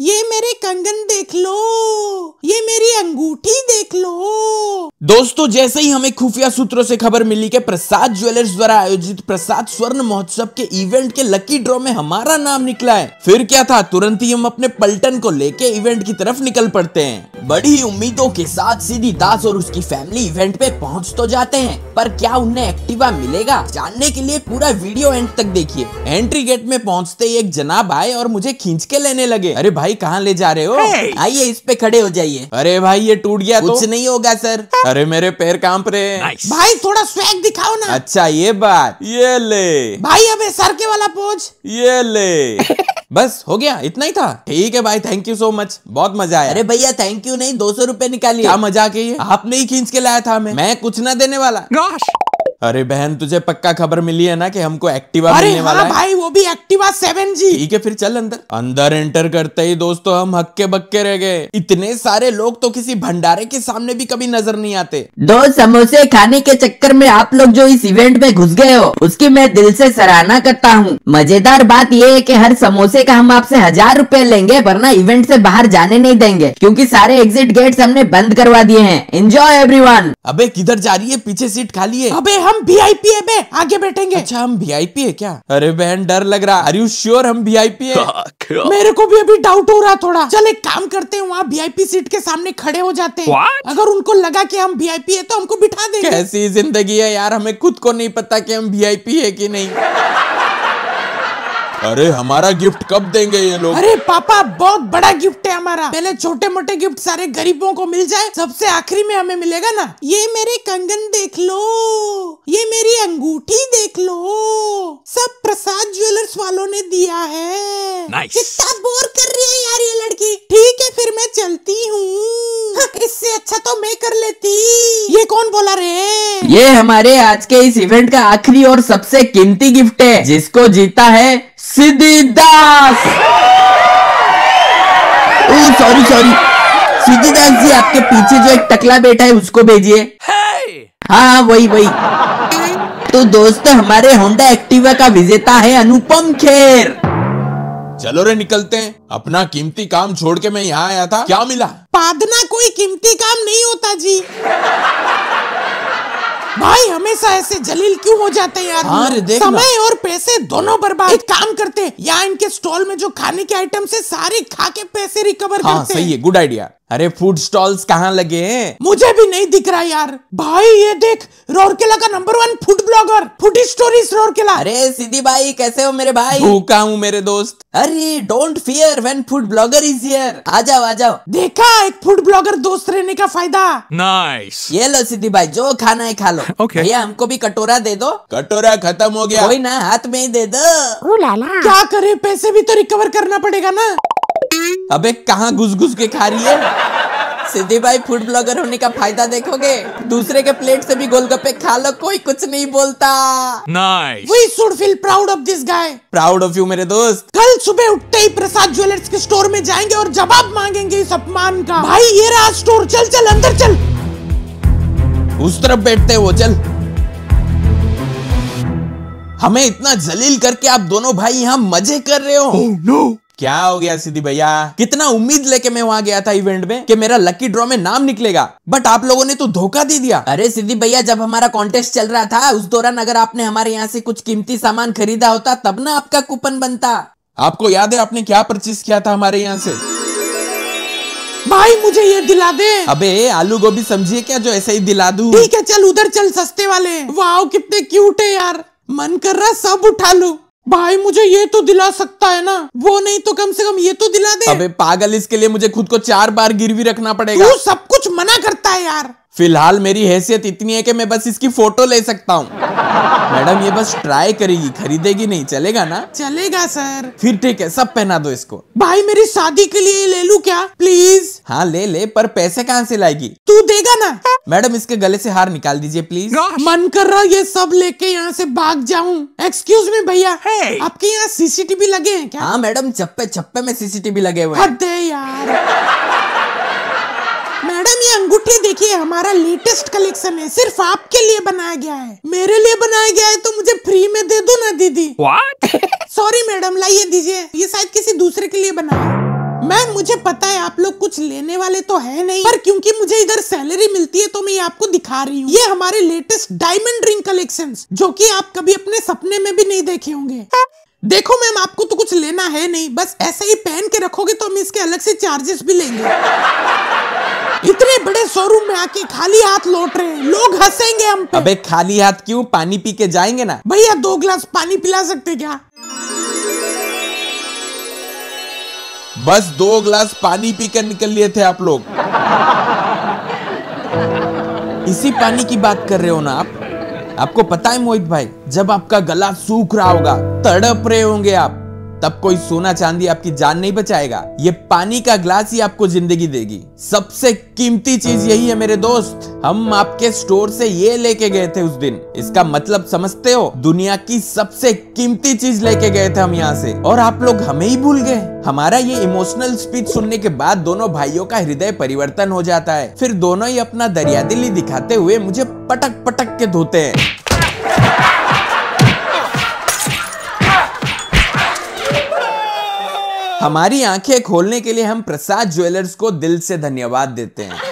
ये मेरे कंगन देख लो, ये मेरी अंगूठी देख लो। दोस्तों, जैसे ही हमें खुफिया सूत्रों से खबर मिली कि प्रसाद ज्वेलर्स द्वारा आयोजित प्रसाद स्वर्ण महोत्सव के इवेंट के लकी ड्रॉ में हमारा नाम निकला है, फिर क्या था, तुरंत ही हम अपने पलटन को लेके इवेंट की तरफ निकल पड़ते हैं। बड़ी उम्मीदों के साथ सिडी दास और उसकी फैमिली इवेंट पे पहुँच तो जाते हैं, पर क्या उन्हें एक्टिवा मिलेगा, जानने के लिए पूरा वीडियो एंड तक देखिए। एंट्री गेट में पहुँचते ही एक जनाब आए और मुझे खींच के लेने लगे। अरे भाई, कहाँ ले जा रहे हो? आइए, इस पे खड़े हो जाइए। अरे भाई, ये टूट गया तो? कुछ नहीं होगा सर। अरे मेरे पैर कांप रहे हैं। भाई थोड़ा स्वैग दिखाओ ना। अच्छा ये बात, ये ले भाई, अबे सर के वाला पोज, ये ले। बस हो गया, इतना ही था? ठीक है भाई, थैंक यू सो मच, बहुत मजा आया। अरे भैया थैंक यू नहीं, 200 रुपए निकालिए। क्या मजाक है ये, आपने ही खींच के लाया था। मैं कुछ ना देने वाला। अरे बहन, तुझे पक्का खबर मिली है ना कि हमको एक्टिवा मिलने वाला है? भाई वो भी एक्टिवा 7G। ठीक है, फिर चल अंदर। अंदर एंटर करते ही दोस्तों हम हक्के बक्के रह गए। इतने सारे लोग तो किसी भंडारे के सामने भी कभी नजर नहीं आते। 2 समोसे खाने के चक्कर में आप लोग जो इस इवेंट में घुस गए हो, उसकी मैं दिल से सराहना करता हूँ। मजेदार बात ये है कि हर समोसे का हम आपसे 1000 रुपए लेंगे, वरना इवेंट से बाहर जाने नहीं देंगे, क्योंकि सारे एग्जिट गेट्स हमने बंद करवा दिए हैं। Enjoy everyone. अबे किधर जा रही है, पीछे सीट खाली है। अबे हम VIP है बे, आगे बैठेंगे। अच्छा हम VIP है क्या? अरे बहन डर लग रहा। आर यू श्योर हम VIP है? मेरे को भी अभी डाउट हो रहा थोड़ा। चल एक काम करते हैं, वहाँ VIP सीट के सामने खड़े हो जाते हैं। अगर उनको लगा कि हम VIP है तो हमको बिठा देंगे। कैसी जिंदगी है यार, हमें खुद को नहीं पता कि हम VIP है कि नहीं। अरे हमारा गिफ्ट कब देंगे ये लोग? अरे पापा, बहुत बड़ा गिफ्ट है हमारा। पहले छोटे मोटे गिफ्ट सारे गरीबों को मिल जाए, सबसे आखिरी में हमें मिलेगा ना। ये मेरे कंगन देख लो, ये मेरी अंगूठी देख लो, सब प्रसाद ज्वेलर्स वालों ने दिया है। नाइस। कितना बोर कर रही है यार ये लड़की। ठीक है फिर मैं चलती हूँ, इससे अच्छा तो मैं कर लेती। ये कौन बोला रे? ये हमारे आज के इस इवेंट का आखिरी और सबसे कीमती गिफ्ट है, जिसको जीता है सिद्दी दास। सॉरी सिद्दी दास जी, आपके पीछे जो एक टकला बेटा है उसको भेजिए। हाँ वही। तो दोस्तों, हमारे होंडा एक्टिवा का विजेता है अनुपम खेर। चलो रे निकलते हैं, अपना कीमती काम छोड़ के मैं यहाँ आया था, क्या मिला? पादना कोई कीमती काम नहीं होता जी। भाई हमेशा ऐसे जलील क्यों हो जाते हैं यार, समय और पैसे दोनों बर्बाद। एक काम करते हैं, यहाँ इनके स्टॉल में जो खाने के आइटम से सारे खा के पैसे रिकवर करते हैं। सही है, गुड आइडिया। अरे फूड स्टॉल्स कहाँ लगे हैं? मुझे भी नहीं दिख रहा यार। भाई ये देख, रोरकेला का number 1 food blogger, food stories Rourkela. अरे सिद्दी भाई कैसे हो मेरे भाई? भूखा हूँ मेरे दोस्त। अरे don't fear when food blogger is here. आ जाओ। देखा, एक फूड ब्लॉगर दोस्त रहने का फायदा। नाइस। ये लो सिद्दी भाई, जो खाना है खा लो। भैया हमको भी कटोरा दे दो। कटोरा खत्म हो गया। कोई ना, हाथ में ही दे दो। क्या करे, पैसे भी तो रिकवर करना पड़ेगा ना। अबे कहाँ घुस घुस के खा रही है? सिद्दी भाई फूड ब्लॉगर होने का फायदा देखोगे, दूसरे के प्लेट से भी गोलगप्पे खा लो, कोई कुछ नहीं बोलता। Nice. We should feel proud of this guy. Proud of you मेरे दोस्त। कल सुबह उठते ही प्रसाद ज्वेलर्स के स्टोर में जाएंगे और जवाब मांगेंगे इस अपमान का। भाई ये रहा स्टोर, चल अंदर चल। उस तरफ बैठते हो, चल। हमें इतना जलील करके आप दोनों भाई यहाँ मजे कर रहे हो। oh, no. क्या हो गया सिद्दी भैया? कितना उम्मीद लेके मैं वहाँ गया था इवेंट में कि मेरा लकी ड्रॉ में नाम निकलेगा, बट आप लोगों ने तो धोखा दे दिया। अरे सिद्दी भैया, जब हमारा कॉन्टेस्ट चल रहा था उस दौरान अगर आपने हमारे यहाँ से कुछ कीमती सामान खरीदा होता, तब ना आपका कूपन बनता। आपको याद है आपने क्या परचेस किया था हमारे यहाँ से? भाई मुझे ये दिला दे। अबे आलू गोभी समझिए क्या, जो ऐसे ही दिला दूं? ठीक है चल, उधर चल, सस्ते वाले। वाह कितने क्यूट है यार, मन कर रहा सब उठा लूं। भाई मुझे ये तो दिला सकता है ना, वो नहीं तो कम से कम ये तो दिला दे। अबे पागल, इसके लिए मुझे खुद को 4 बार गिरवी रखना पड़ेगा। तू सब कुछ मना करता है यार। फिलहाल मेरी हैसियत इतनी है कि मैं बस इसकी फोटो ले सकता हूँ। मैडम ये बस ट्राई करेगी, खरीदेगी नहीं, चलेगा ना? चलेगा सर। फिर ठीक है, सब पहना दो इसको। भाई मेरी शादी के लिए ले लूं क्या प्लीज? हाँ ले, पर पैसे कहाँ से लाएगी? तू देगा ना? मैडम इसके गले से हार निकाल दीजिए प्लीज। मन कर रहा ये सब लेके यहाँ से भाग जाऊँ। एक्सक्यूज मी भैया, आपके यहाँ CCTV लगे हैं क्या? हाँ मैडम, चप्पे चप्पे में CCTV लगे हुए हैं। यार मैडम ये अंगूठी देखिए, हमारा लेटेस्ट कलेक्शन है, सिर्फ आपके लिए बनाया गया है। मेरे लिए बनाया गया है तो मुझे फ्री में दे दो ना दीदी। सॉरी मैडम, लाइए दीजिए, ये शायद किसी दूसरे के लिए बनाया है। मैम मुझे पता है आप लोग कुछ लेने वाले तो है नहीं, पर क्योंकि मुझे इधर सैलरी मिलती है तो मैं आपको दिखा रही हूँ। ये हमारे लेटेस्ट डायमंड रिंग कलेक्शंस, जो कि आप कभी अपने सपने में भी नहीं देखे होंगे। देखो मैम आपको तो कुछ लेना है नहीं, बस ऐसे ही पहन के रखोगे तो हम इसके अलग से चार्जेस भी लेंगे। इतने बड़े शोरूम में आके खाली हाथ लौट रहे हैं, लोग हंसेंगे हम पे। अबे खाली हाथ क्यों, पानी पी के जाएंगे ना। भैया 2 ग्लास पानी पिला सकते क्या? बस 2 ग्लास पानी पीकर निकल लिए थे आप लोग। इसी पानी की बात कर रहे हो ना आप? आपको पता है मोहित भाई, जब आपका गला सूख रहा होगा, तड़प रहे होंगे आप, तब कोई सोना चांदी आपकी जान नहीं बचाएगा। ये पानी का ग्लास ही आपको जिंदगी देगी। सबसे कीमती चीज यही है मेरे दोस्त। हम आपके स्टोर से ये लेके गए थे उस दिन, इसका मतलब समझते हो? दुनिया की सबसे कीमती चीज लेके गए थे हम यहाँ से, और आप लोग हमें ही भूल गए। हमारा ये इमोशनल स्पीच सुनने के बाद दोनों भाइयों का हृदय परिवर्तन हो जाता है। फिर दोनों ही अपना दरियादिली दिखाते हुए मुझे पटक पटक के धोते हैं। हमारी आंखें खोलने के लिए हम प्रसाद ज्वेलर्स को दिल से धन्यवाद देते हैं।